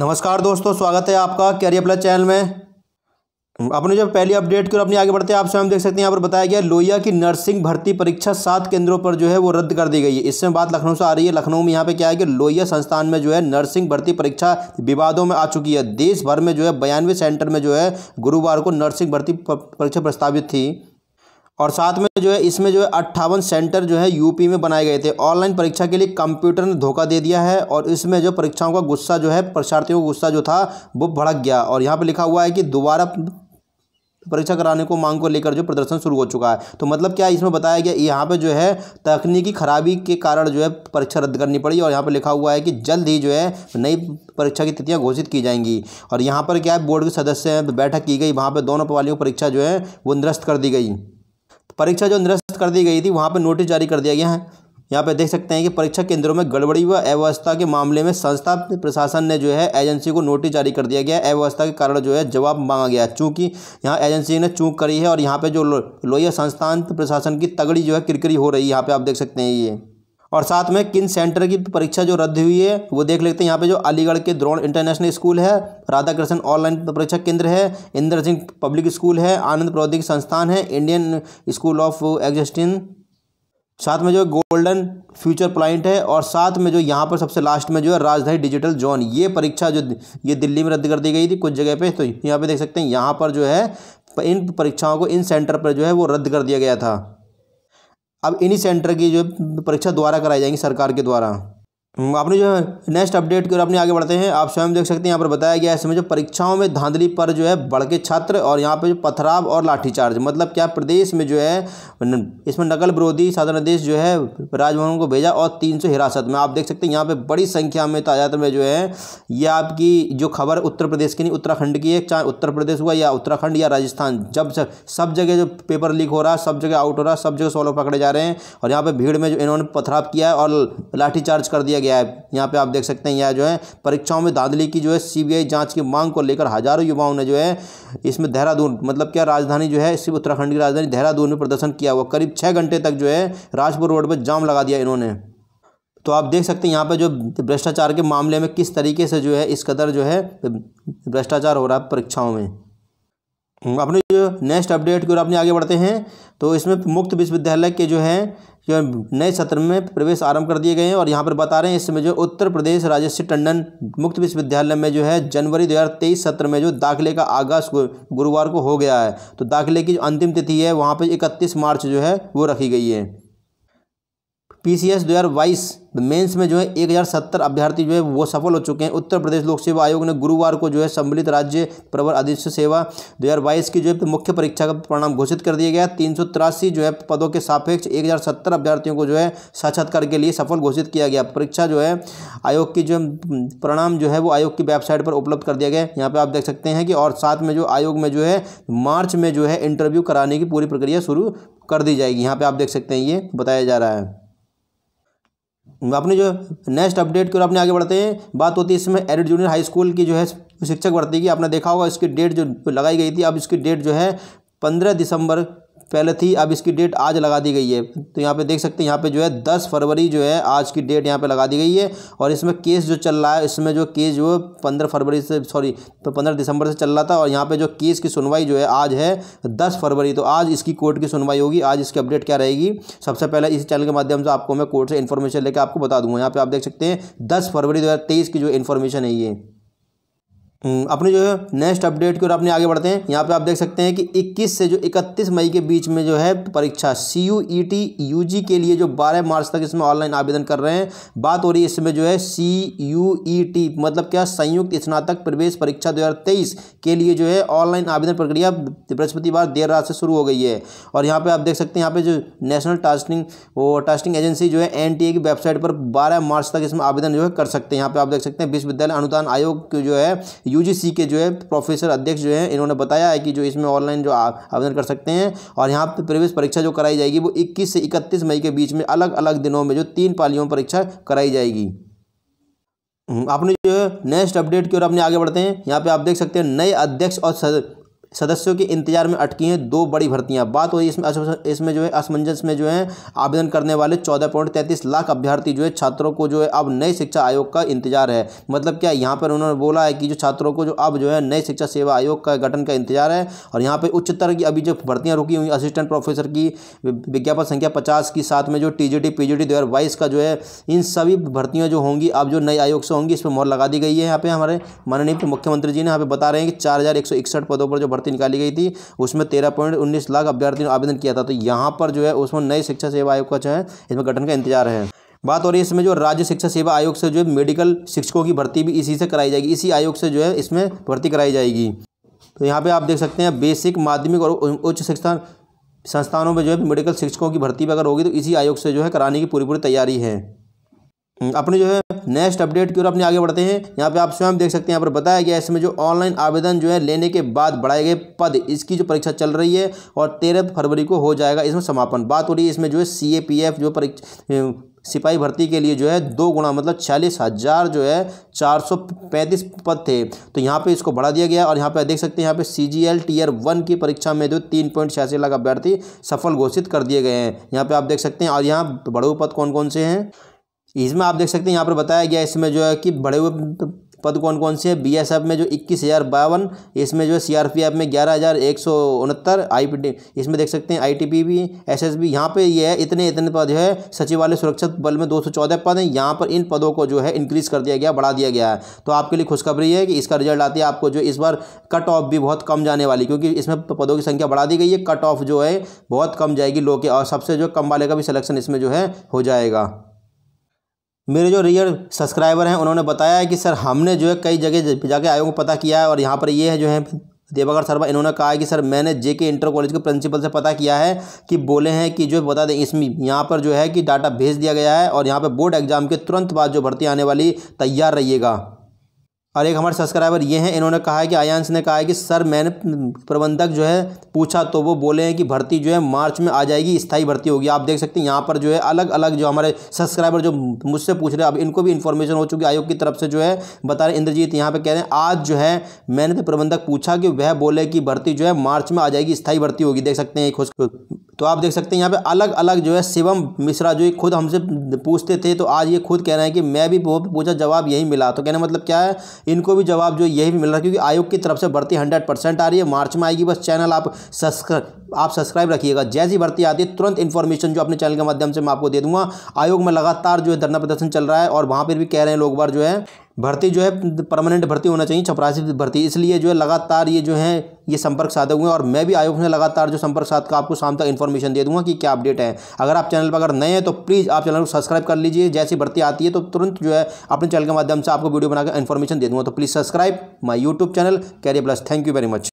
नमस्कार दोस्तों, स्वागत है आपका कैरियर प्लस चैनल में। अपने जो पहली अपडेट की ओर अपनी आगे बढ़ते हैं, आप स्वयं देख सकते हैं। यहाँ पर बताया गया लोया की नर्सिंग भर्ती परीक्षा 7 केंद्रों पर जो है वो रद्द कर दी गई है। इसमें बात लखनऊ से आ रही है। लखनऊ में यहाँ पे क्या है कि लोया संस्थान में जो है नर्सिंग भर्ती परीक्षा विवादों में आ चुकी है। देश भर में जो है 92 सेंटर में जो है गुरुवार को नर्सिंग भर्ती परीक्षा प्रस्तावित थी और साथ में जो है इसमें जो है 58 सेंटर जो है यूपी में बनाए गए थे। ऑनलाइन परीक्षा के लिए कंप्यूटर ने धोखा दे दिया है और इसमें जो परीक्षाओं का गुस्सा जो है परीक्षार्थियों का गुस्सा जो था वो भड़क गया। और यहाँ पे लिखा हुआ है कि दोबारा परीक्षा कराने को मांग को लेकर जो प्रदर्शन शुरू हो चुका है। तो मतलब क्या इसमें बताया गया, यहाँ पे जो है तकनीकी खराबी के कारण जो है परीक्षा रद्द करनी पड़ी। और यहाँ पे लिखा हुआ है कि जल्द ही जो है नई परीक्षा की तिथियां घोषित की जाएंगी। और यहाँ पर क्या बोर्ड के सदस्य बैठक की गई, वहाँ पर दोनों वालियों परीक्षा जो है वो निरस्त कर दी गई। परीक्षा जो निरस्त कर दी गई थी वहाँ पर नोटिस जारी कर दिया गया है। यहाँ पे देख सकते हैं कि परीक्षा केंद्रों में गड़बड़ी व अव्यवस्था के मामले में संस्था प्रशासन ने जो है एजेंसी को नोटिस जारी कर दिया गया है। अव्यवस्था के कारण जो है जवाब मांगा गया है। चूँकि यहाँ एजेंसी ने चूक करी है और यहाँ पे जो लोहिया संस्थान प्रशासन की तगड़ी जो है किरकिरी हो रही है, यहाँ पे आप देख सकते हैं ये। और साथ में किन सेंटर की परीक्षा जो रद्द हुई है वो देख लेते हैं। यहाँ पे जो अलीगढ़ के द्रोण इंटरनेशनल स्कूल है, राधा कृष्ण ऑनलाइन परीक्षा केंद्र है, इंद्रजीत पब्लिक स्कूल है, आनंद प्रौद्योगिक संस्थान है, इंडियन स्कूल ऑफ एग्जिस्टिंग, साथ में जो गोल्डन फ्यूचर प्लाइंट है और साथ में जो यहाँ पर सबसे लास्ट में जो है राजधानी डिजिटल जोन। ये परीक्षा जो ये दिल्ली में रद्द कर दी गई थी कुछ जगह पर, तो यहाँ पर देख सकते हैं यहाँ पर जो है इन परीक्षाओं को इन सेंटर पर जो है वो रद्द कर दिया गया था। अब इन्हीं सेंटर की जो परीक्षा द्वारा कराई जाएंगी सरकार के द्वारा। आपने जो नेक्स्ट अपडेट की ओर अपने आगे बढ़ते हैं, आप स्वयं देख सकते हैं। यहाँ पर बताया गया है इसमें जो परीक्षाओं में धांधली पर जो है बढ़ के छात्र और यहाँ पे जो पथराव और लाठीचार्ज। मतलब क्या प्रदेश में जो है इसमें नकल विरोधी शासनादेश जो है राजभवन को भेजा और 300 हिरासत में। आप देख सकते हैं यहाँ पे बड़ी संख्या में तादाद में जो है ये आपकी जो खबर उत्तर प्रदेश की नहीं उत्तराखंड की है। चाहे उत्तर प्रदेश हुआ या उत्तराखंड या राजस्थान, जब सब जगह जो पेपर लीक हो रहा, सब जगह आउट हो रहा, सब जगह 100 लोग पकड़े जा रहे हैं। और यहाँ पर भीड़ में जो इन्होंने पथराव किया है और लाठीचार्ज कर दिया। यहाँ पे आप देख सकते हैं यह जो है परीक्षाओं में धांधली की जो है सीबीआई जांच की मांग को लेकर हजारों युवाओं ने जो है इसमें देहरादून, मतलब क्या राजधानी जो है सिर्फ उत्तराखंड की राजधानी देहरादून में प्रदर्शन किया हुआ। करीब 6 घंटे तक जो है राजपुर रोड पर जाम लगा दिया इन्होंने। तो आप देख सकते हैं यहाँ पे जो भ्रष्टाचार के मामले में किस तरीके से जो है इस कदर जो है भ्रष्टाचार हो रहा है परीक्षाओं में। अपने जो नेक्स्ट अपडेट की ओर अपने आगे बढ़ते हैं, तो इसमें मुक्त विश्वविद्यालय के जो है नए सत्र में प्रवेश आरंभ कर दिए गए हैं। और यहाँ पर बता रहे हैं इसमें जो उत्तर प्रदेश राजर्षि टंडन मुक्त विश्वविद्यालय में जो है जनवरी 2023 सत्र में जो दाखिले का आगाज गुरुवार को हो गया है। तो दाखिले की जो अंतिम तिथि है वहाँ पर 31 मार्च जो है वो रखी गई है। PCS 2022 मेंस में जो है 1070 अभ्यर्थी जो है वो सफल हो चुके हैं। उत्तर प्रदेश लोक सेवा आयोग ने गुरुवार को जो है सम्मिलित राज्य प्रवर अधीक्षक सेवा 2022 की जो है मुख्य परीक्षा का परिणाम घोषित कर दिया गया। 383 जो है पदों के सापेक्ष 1070 अभ्यर्थियों को जो है साक्षात्कार के लिए सफल घोषित किया गया। परीक्षा जो है आयोग की जो परिणाम जो है वो आयोग की वेबसाइट पर उपलब्ध कर दिया गया। यहाँ पर आप देख सकते हैं कि और साथ में जो आयोग में जो है मार्च में जो है इंटरव्यू कराने की पूरी प्रक्रिया शुरू कर दी जाएगी। यहाँ पर आप देख सकते हैं ये बताया जा रहा है। अपने जो नेक्स्ट अपडेट की ओर अपने आगे बढ़ते हैं, बात होती है इसमें एडिड जूनियर हाई स्कूल की जो है शिक्षक भर्ती की। आपने देखा होगा इसकी डेट जो लगाई गई थी, अब इसकी डेट जो है 15 दिसंबर पहले थी, अब इसकी डेट आज लगा दी गई है। तो यहाँ पे देख सकते हैं यहाँ पे जो है 10 फरवरी जो है आज की डेट यहाँ पे लगा दी गई है। और इसमें केस जो चल रहा है, इसमें जो केस जो 15 दिसंबर से चल रहा था और यहाँ पे जो केस की सुनवाई जो है आज है 10 फरवरी। तो आज इसकी कोर्ट की सुनवाई होगी। आज इसकी अपडेट क्या रहेगी, सबसे पहले इस चैनल के माध्यम से आपको मैं कोर्ट से इन्फॉर्मेशन लेकर आपको बता दूंगा। यहाँ पर आप देख सकते हैं 10 फरवरी 2023 की जो इन्फॉर्मेशन है ये। अपने जो है नेक्स्ट अपडेट की ओर अपने आगे बढ़ते हैं। यहाँ पे आप देख सकते हैं कि 21 से जो 31 मई के बीच में जो है परीक्षा CUET UG के लिए जो 12 मार्च तक इसमें ऑनलाइन आवेदन कर रहे हैं। बात हो रही है इसमें जो है CUET मतलब क्या संयुक्त स्नातक प्रवेश परीक्षा 2023 के लिए जो है ऑनलाइन आवेदन प्रक्रिया बृहस्पतिवार देर रात से शुरू हो गई है। और यहाँ पर आप देख सकते हैं यहाँ पर जो नेशनल टेस्टिंग एजेंसी जो है NTA की वेबसाइट पर 12 मार्च तक इसमें आवेदन जो है कर सकते हैं। यहाँ पर आप देख सकते हैं विश्वविद्यालय अनुदान आयोग के जो है यूजीसी के जो है प्रोफेसर अध्यक्ष जो है इन्होंने बताया है कि जो इसमें ऑनलाइन जो आवेदन कर सकते हैं। और यहाँ पर प्रवेश परीक्षा जो कराई जाएगी वो 21 से 31 मई के बीच में अलग अलग दिनों में जो 3 पालियों में परीक्षा कराई जाएगी। अपने जो नेक्स्ट अपडेट की ओर अपने आगे बढ़ते हैं। यहाँ पे आप देख सकते हैं नए अध्यक्ष और सदस्यों के इंतजार में अटकी हैं दो बड़ी भर्तियां। बात हो रही इसमें जो है असमंजस में जो है आवेदन करने वाले 14.33 लाख अभ्यर्थी जो है छात्रों को जो है अब नए शिक्षा आयोग का इंतजार है। मतलब क्या, यहाँ पर उन्होंने बोला है कि जो छात्रों को जो अब जो है नए शिक्षा सेवा आयोग का गठन का इंतजार है। और यहाँ पर उच्चतर की अभी जो भर्तियाँ रुकी हुई असिस्टेंट प्रोफेसर की विज्ञापन संख्या 50 की साथ में जो टीजीटी पीजीटी 2022 का जो है इन सभी भर्तियाँ जो होंगी अब जो नए आयोग से होंगी इस पर मोहर लगा दी गई है। यहाँ पे हमारे माननीय मुख्यमंत्री जी ने यहाँ पे बता रहे हैं कि 4161 पदों पर जो भर्ती निकाली गई थी उसमें 13.19 लाख अभ्यर्थियों ने आवेदन किया था। तो यहाँ पर जो है उसमें नई शिक्षा सेवा आयोग का जो है इसमें गठन का इंतजार है। बात हो रही है इसमें जो राज्य शिक्षा सेवा आयोग से जो है मेडिकल शिक्षकों की भर्ती भी इसी से कराई जाएगी, इसी आयोग से जो है इसमें भर्ती कराई जाएगी। तो यहाँ पे आप देख सकते हैं बेसिक माध्यमिक और उच्च शिक्षा संस्थानों में जो है मेडिकल शिक्षकों की भर्ती अगर होगी तो इसी आयोग से जो है कराने की पूरी तैयारी है। अपनी जो है नेक्स्ट अपडेट की ओर अपने आगे बढ़ते हैं। यहाँ पे आप स्वयं देख सकते हैं यहाँ पर बताया गया है इसमें जो ऑनलाइन आवेदन जो है लेने के बाद बढ़ाए गए पद इसकी जो परीक्षा चल रही है और 13 फरवरी को हो जाएगा इसमें समापन। बात हो रही है इसमें जो है CAPF जो परीक्षा सिपाही भर्ती के लिए जो है 2 गुना मतलब 46,000 जो है 435 पद थे, तो यहाँ पे इसको बढ़ा दिया गया। और यहाँ पे देख सकते हैं यहाँ पे CGL Tier 1 की परीक्षा में जो 3.86 लाख अभ्यर्थी सफल घोषित कर दिए गए हैं। यहाँ पे आप देख सकते हैं। और यहाँ बढ़े हुए पद कौन कौन से हैं इसमें आप देख सकते हैं। यहाँ पर बताया गया इसमें जो है कि बढ़े हुए पद कौन कौन से हैं। BSF में जो 21,052, इसमें जो है CRPF में 11,169, इसमें देख सकते हैं ITP भी SSB। यहाँ पे ये है इतने पद है। सचिवालय सुरक्षा बल में 214 पद हैं। यहाँ पर इन पदों को जो है इंक्रीज़ कर दिया गया, बढ़ा दिया गया है। तो आपके लिए खुशखबरी है कि इसका रिजल्ट आते ही आपको जो इस बार कट ऑफ भी बहुत कम जाने वाली, क्योंकि इसमें पदों की संख्या बढ़ा दी गई है, कट ऑफ जो है बहुत कम जाएगी लोग के, और सबसे जो कम वाले का भी सिलेक्शन इसमें जो है हो जाएगा। मेरे जो रियल सब्सक्राइबर हैं उन्होंने बताया है कि सर हमने जो है कई जगह जाके आयोग को पता किया है, और यहाँ पर ये है जो है देवागर शर्मा, इन्होंने कहा है कि सर मैंने JK इंटर कॉलेज के प्रिंसिपल से पता किया है कि बोले हैं कि जो बता दें इसमें यहाँ पर जो है कि डाटा भेज दिया गया है और यहाँ पर बोर्ड एग्जाम के तुरंत बाद जो भर्ती आने वाली तैयार रहिएगा। और एक हमारे सब्सक्राइबर ये हैं, इन्होंने कहा है कि आयांश ने कहा है कि सर मैंने प्रबंधक जो है पूछा तो वो बोले हैं कि भर्ती जो है मार्च में आ जाएगी, स्थायी भर्ती होगी। आप देख सकते हैं यहाँ पर जो है अलग अलग जो हमारे सब्सक्राइबर जो मुझसे पूछ रहे हैं अब इनको भी इन्फॉर्मेशन हो चुकी है आयोग की तरफ से जो है बता रहे। इंद्रजीत यहाँ पर कह रहे हैं आज जो है मैंने तो प्रबंधक पूछा कि वह बोले कि भर्ती जो है मार्च में आ जाएगी, स्थायी भर्ती होगी। देख सकते हैं तो आप देख सकते हैं यहाँ पर अलग अलग जो है शिवम मिश्रा जो खुद हमसे पूछते थे तो आज ये खुद कह रहे हैं कि मैं भी वो पूछा जवाब यही मिला। तो कहने मतलब क्या है, इनको भी जवाब जो यही भी मिल रहा है क्योंकि आयोग की तरफ से भर्ती 100% आ रही है, मार्च में आएगी। बस चैनल आप सब्सक्राइब रखिएगा, जैसी भर्ती आती है तुरंत इन्फॉर्मेशन जो अपने चैनल के माध्यम से मैं आपको दे दूंगा। आयोग में लगातार जो है धरना प्रदर्शन चल रहा है और वहाँ पर भी कह रहे हैं लोग बार जो है भर्ती जो है परमानेंट भर्ती होना चाहिए, चपरासी भर्ती, इसलिए जो है लगातार ये जो है ये संपर्क साधे हुए हैं। और मैं भी आयोग से लगातार जो संपर्क साध का आपको शाम तक इन्फॉर्मेशन दे दूंगा कि क्या अपडेट है। अगर आप चैनल पर अगर नए हैं तो प्लीज़ आप चैनल को सब्सक्राइब कर लीजिए, जैसी भर्ती आती है तो तुरंत जो है अपने चैनल के माध्यम से आपको वीडियो बनाकर इन्फॉर्मेशन दे दूँगा। तो please subscribe my YouTube channel career plus. Thank you very much.